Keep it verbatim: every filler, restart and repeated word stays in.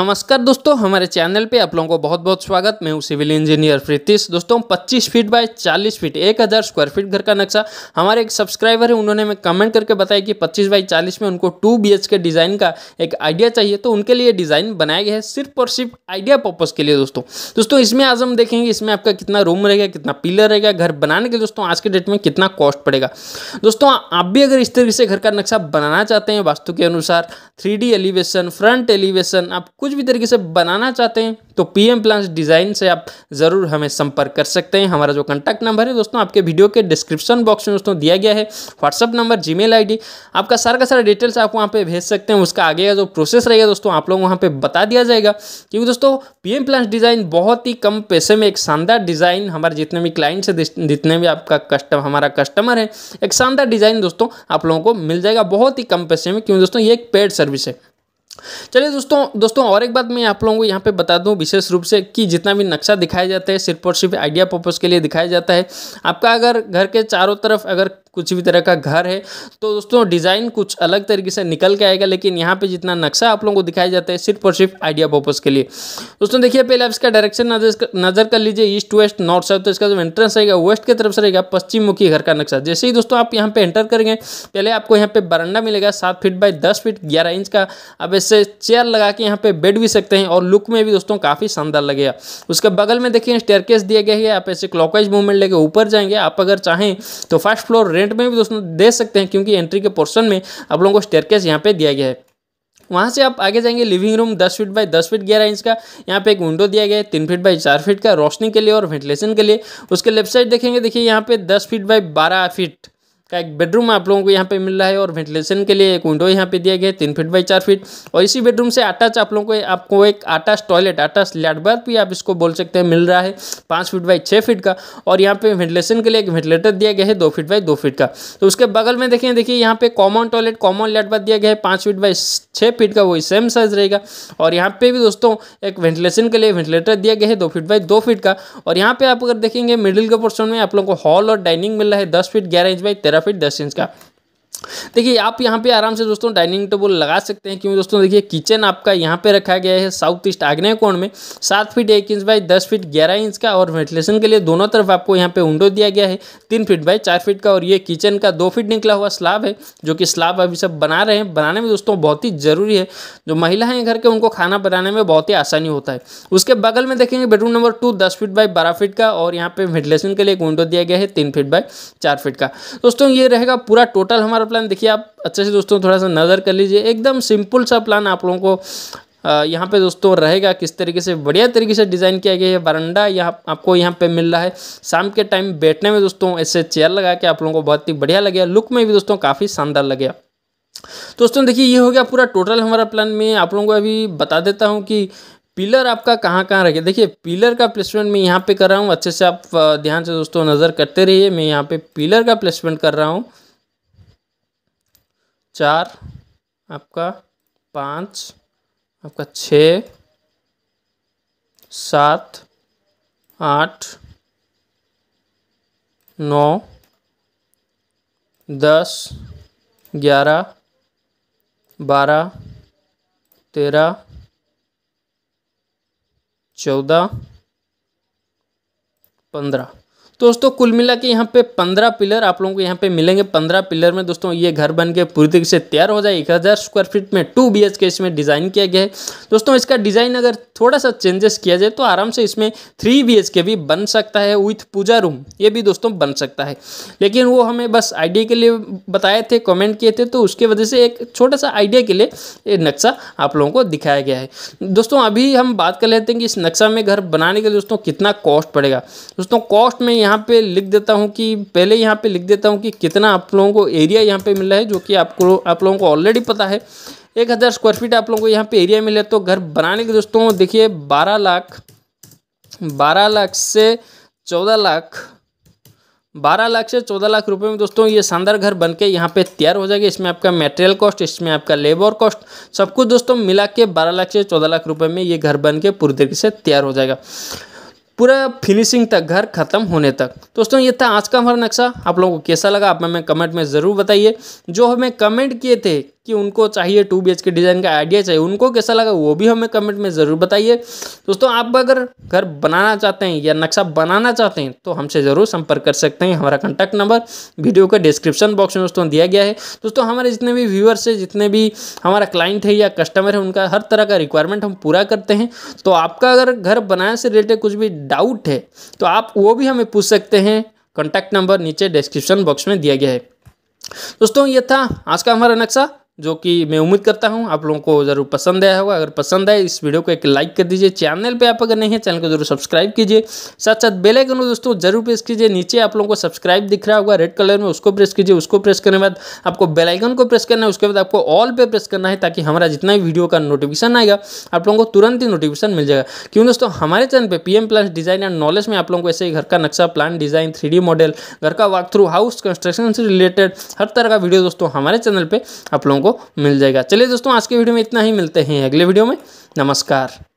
नमस्कार दोस्तों, हमारे चैनल पे आप लोगों को बहुत बहुत स्वागत। मैं हूँ सिविल इंजीनियर प्रीतिश। दोस्तों, पच्चीस फीट बाय चालीस फीट एक हज़ार स्क्वायर फीट घर का नक्शा हमारे एक सब्सक्राइबर है, उन्होंने हमें कमेंट करके बताया कि पच्चीस बाय चालीस में उनको two B H K design का एक आइडिया चाहिए, तो उनके लिए डिज़ाइन बनाया गया है सिर्फ और सिर्फ आइडिया पर्पज़ के लिए। दोस्तों दोस्तों इसमें आज हम देखेंगे इसमें आपका कितना रूम रहेगा, कितना पिलर रहेगा, घर बनाने के दोस्तों आज के डेट में कितना कॉस्ट पड़ेगा। दोस्तों आप भी अगर इस तरीके से घर का नक्शा बनाना चाहते हैं वास्तु के अनुसार, three D elevation, front elevation, आप कुछ भी तरीके से बनाना चाहते हैं तो पीएम प्लान्स डिज़ाइन से आप ज़रूर हमें संपर्क कर सकते हैं। हमारा जो कॉन्टैक्ट नंबर है दोस्तों आपके वीडियो के डिस्क्रिप्शन बॉक्स में दोस्तों दिया गया है, व्हाट्सअप नंबर, जीमेल आईडी, आपका सारा का सारा डिटेल्स आप वहाँ पे भेज सकते हैं। उसका आगे का जो प्रोसेस रहेगा दोस्तों आप लोग वहाँ पर बता दिया जाएगा, क्योंकि दोस्तों पीएम प्लान्स डिज़ाइन बहुत ही कम पैसे में एक शानदार डिज़ाइन, हमारे जितने भी क्लाइंट्स है, जितने भी आपका कस्टम हमारा कस्टमर है, एक शानदार डिज़ाइन दोस्तों आप लोगों को मिल जाएगा बहुत ही कम पैसे में, क्योंकि दोस्तों ये एक पेड सर्विस है। चलिए दोस्तों दोस्तों और एक बात मैं आप लोगों को यहाँ पे बता दूँ विशेष रूप से कि जितना भी नक्शा दिखाया जाता है सिर्फ और सिर्फ आइडिया पर्पज़ के लिए दिखाया जाता है। आपका अगर घर के चारों तरफ अगर कुछ भी तरह का घर है तो दोस्तों डिज़ाइन कुछ अलग तरीके से निकल के आएगा, लेकिन यहाँ पे जितना नक्शा आप लोगों को दिखाया जाता है सिर्फ और सिर्फ आइडिया पर्पज़ के लिए। दोस्तों देखिए पहले आप इसका डायरेक्शन नज़र कर लीजिए, ईस्ट वेस्ट नॉर्थ साउथ, तो इसका जो एंट्रेंस रहेगा वेस्ट की तरफ से रहेगा, पश्चिम मुखी घर का नक्शा। जैसे ही दोस्तों आप यहाँ पर एंटर करेंगे पहले आपको यहाँ पर बरामदा मिलेगा सात फीट बाई दस फीट ग्यारह इंच का। अब इससे चेयर लगा के यहाँ पर बेड भी सकते हैं और लुक में भी दोस्तों काफ़ी शानदार लगेगा। उसके बगल में देखिए स्टेयरकेस दिया गया है, आप ऐसे क्लॉकवाइज मूवमेंट लेके ऊपर जाएंगे। आप अगर चाहें तो फर्स्ट फ्लोर रेंट में भी दोस्तों दे सकते हैं, क्योंकि एंट्री के पोर्शन में आप लोगों को स्टेयरकेस यहाँ पे दिया गया है। वहाँ से आप आगे जाएंगे, लिविंग रूम दस फीट बाई दस फीट ग्यारह इंच का, यहाँ पे एक विंडो दिया गया है तीन फीट बाई चार फीट का रोशनी के लिए और वेंटिलेशन के लिए। उसके लेफ्ट साइड देखेंगे, देखिए यहाँ पे दस फीट बाई बारह फीट का एक बेडरूम आप लोगों को यहाँ पे मिल रहा है और वेंटिलेशन के लिए एक विंडो यहाँ पे दिया गया है तीन फीट बाई चार फीट। और इसी बेडरूम से अटैच आप लोगों को आपको एक attach toilet, attach light bath भी आप इसको बोल सकते हैं, मिल रहा है पाँच फीट बाई छः फीट का। और यहाँ पे वेंटिलेशन के लिए एक वेंटिलेटर दिया गया है दो फीट बाई दो फीट का। तो उसके बगल में देखें, देखिए यहाँ पे common toilet, common light bath दिया गया है पाँच फीट बाई छः फीट का, वही सेम साइज रहेगा। और यहाँ पे भी दोस्तों एक वेंटिलेशन के लिए वेंटिलेटर दिया गया है दो फीट बाई दो फीट का। और यहाँ पे आप अगर देखेंगे मिडिल के पोर्शन में आप लोगों को हॉल और डाइनिंग मिल रहा है दस फीट ग्यारह इंच बाई फीट दस इंच का। देखिए आप यहाँ पे आराम से दोस्तों डाइनिंग टेबल लगा सकते हैं, क्योंकि दोस्तों देखिए किचन आपका यहाँ पे रखा गया है साउथ ईस्ट आग्नेय कोण में सात फीट एक इंच बाई दस फीट ग्यारह इंच का। और वेंटिलेशन के लिए दोनों तरफ आपको यहाँ पे विंडो दिया गया है तीन फीट बाई चार फीट का। और ये किचन का दो फीट निकला हुआ स्लाब है, जो कि स्लाब अभी सब बना रहे हैं, बनाने में दोस्तों बहुत ही जरूरी है, जो महिलाएं घर के उनको खाना बनाने में बहुत ही आसानी होता है। उसके बगल में देखेंगे बेडरूम नंबर टू दस फीट बाई बारह फीट का, और यहाँ पे वेंटिलेशन के लिए एक विंडो दिया गया है तीन फीट बाई चार फीट का। दोस्तों ये रहेगा पूरा टोटल हमारा प्लान। देखिए आप अच्छे से दोस्तों थोड़ा सा नज़र कर लीजिए, एकदम सिंपल सा प्लान आप लोगों को यहाँ पे दोस्तों रहेगा। किस तरीके से बढ़िया तरीके से डिज़ाइन किया गया है। बरामदा यहाँ आपको यहाँ पे मिल रहा है, शाम के टाइम बैठने में दोस्तों ऐसे चेयर लगा के आप लोगों को बहुत ही बढ़िया लगेगा, लुक में भी दोस्तों काफ़ी शानदार लगेगा। दोस्तों देखिए ये हो गया पूरा टोटल हमारा प्लान। में आप लोगों को अभी बता देता हूँ कि पिलर आपका कहाँ कहाँ रखेगा। देखिए पिलर का प्लेसमेंट मैं यहाँ पर कर रहा हूँ, अच्छे से आप ध्यान से दोस्तों नज़र करते रहिए। मैं यहाँ पर पिलर का प्लेसमेंट कर रहा हूँ चार, आपका पाँच, आपका छः, सात, आठ, नौ, दस, ग्यारह, बारह, तेरह, चौदह, पंद्रह। दोस्तों कुल मिला के यहाँ पे पंद्रह पिलर आप लोगों को यहाँ पे मिलेंगे। पंद्रह पिलर में दोस्तों ये घर बन के पूरी तरीके से तैयार हो जाए। एक हज़ार स्क्वायर फीट में टू बी एच के इसमें डिज़ाइन किया गया है। दोस्तों इसका डिज़ाइन अगर थोड़ा सा चेंजेस किया जाए तो आराम से इसमें थ्री बी एच के भी बन सकता है विथ पूजा रूम, ये भी दोस्तों बन सकता है, लेकिन वो हमें बस आइडिया के लिए बताए थे, कॉमेंट किए थे, तो उसके वजह से एक छोटा सा आइडिया के लिए ये नक्शा आप लोगों को दिखाया गया है। दोस्तों अभी हम बात कर लेते हैं कि इस नक्शा में घर बनाने के लिए दोस्तों कितना कॉस्ट पड़ेगा। दोस्तों कॉस्ट में यहाँ पे लिख देता हूँ कि पहले यहाँ पे लिख देता हूँ कि कितना आप लोगों को एरिया यहाँ पे मिला है, जो कि आपको आप लोगों को ऑलरेडी पता है एक हज़ार स्क्वायर फीट आप लोगों को यहाँ पे एरिया मिला है। तो घर बनाने के दोस्तों देखिए बारह लाख बारह लाख से चौदह लाख बारह लाख से चौदह लाख रुपए में दोस्तों ये शानदार घर बनके यहाँ पे तैयार हो जाएगा। इसमें आपका मटेरियल कॉस्ट, इसमें आपका लेबर कॉस्ट, सब कुछ दोस्तों मिला के बारह लाख से चौदह लाख रुपये में ये घर बन के पूरी तरीके से तैयार हो जाएगा, पूरा फिनिशिंग तक, घर खत्म होने तक। दोस्तों ये था आज का हमारा नक्शा। आप लोगों को कैसा लगा आप हमें कमेंट में ज़रूर बताइए। जो हमें कमेंट किए थे कि उनको चाहिए two B H K design का आइडिया चाहिए, उनको कैसा लगा वो भी हमें कमेंट में ज़रूर बताइए। दोस्तों आप अगर घर बनाना चाहते हैं या नक्शा बनाना चाहते हैं तो हमसे ज़रूर संपर्क कर सकते हैं। हमारा कॉन्टैक्ट नंबर वीडियो के डिस्क्रिप्शन बॉक्स में दोस्तों दिया गया है। दोस्तों हमारे जितने भी व्यूअर्स है, जितने भी हमारा क्लाइंट है या कस्टमर है, उनका हर तरह का रिक्वायरमेंट हम पूरा करते हैं। तो आपका अगर घर बनाने से रिलेटेड कुछ भी डाउट है तो आप वो भी हमें पूछ सकते हैं। कॉन्टैक्ट नंबर नीचे डिस्क्रिप्शन बॉक्स में दिया गया है। दोस्तों ये था आज का हमारा नक्शा, जो कि मैं उम्मीद करता हूं आप लोगों को ज़रूर पसंद आया होगा। अगर पसंद आए इस वीडियो को एक लाइक कर दीजिए। चैनल पे आप अगर नहीं हैं चैनल को जरूर सब्सक्राइब कीजिए, साथ साथ बेल आइकन को दोस्तों जरूर प्रेस कीजिए। नीचे आप लोगों को सब्सक्राइब दिख रहा होगा रेड कलर में, उसको प्रेस कीजिए। उसको प्रेस करने के बाद आपको बेल आइकन को प्रेस करना है, उसके बाद आपको ऑल पे प्रेस करना है, ताकि हमारा जितना भी वीडियो का नोटिफिकेशन आएगा आप लोगों को तुरंत ही नोटिफिकेशन मिल जाएगा। क्यों दोस्तों हमारे चैनल पर PM plans design and knowledge में आप लोगों को ऐसे ही घर का नक्शा, plan design, three D model, घर का वॉक थ्रू, हाउस कंस्ट्रक्शन से रिलेटेड हर तरह का वीडियो दोस्तों हमारे चैनल पर आप लोगों मिल जाएगा। चलिए दोस्तों आज के वीडियो में इतना ही, मिलते हैं अगले वीडियो में। नमस्कार।